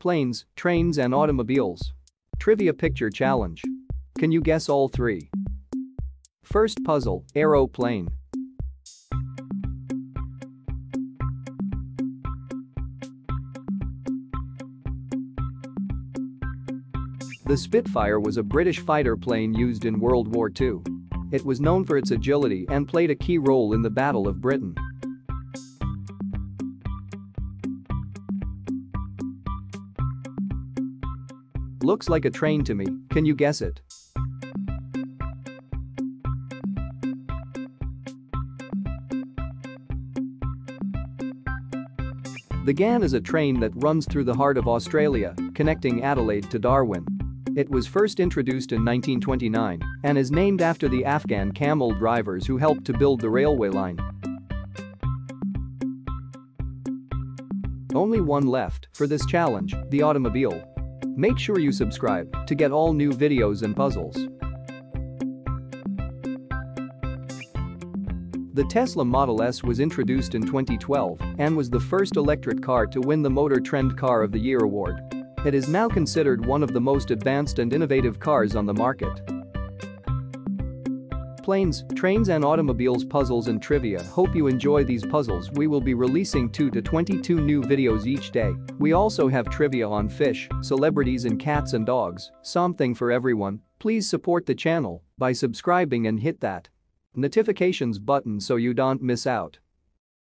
Planes, Trains and Automobiles. Trivia Picture Challenge. Can you guess all three? First puzzle, aeroplane. The Spitfire was a British fighter plane used in World War II. It was known for its agility and played a key role in the Battle of Britain. Looks like a train to me, can you guess it? The Ghan is a train that runs through the heart of Australia, connecting Adelaide to Darwin. It was first introduced in 1929 and is named after the Afghan camel drivers who helped to build the railway line. Only one left for this challenge, the automobile. Make sure you subscribe to get all new videos and puzzles. The Tesla Model S was introduced in 2012 and was the first electric car to win the Motor Trend Car of the Year award. It is now considered one of the most advanced and innovative cars on the market. Planes, Trains and Automobiles puzzles and trivia. Hope you enjoy these puzzles. We will be releasing 2 to 22 new videos each day. We also have trivia on fish, celebrities and cats and dogs, something for everyone. Please support the channel by subscribing and hit that notifications button so you don't miss out.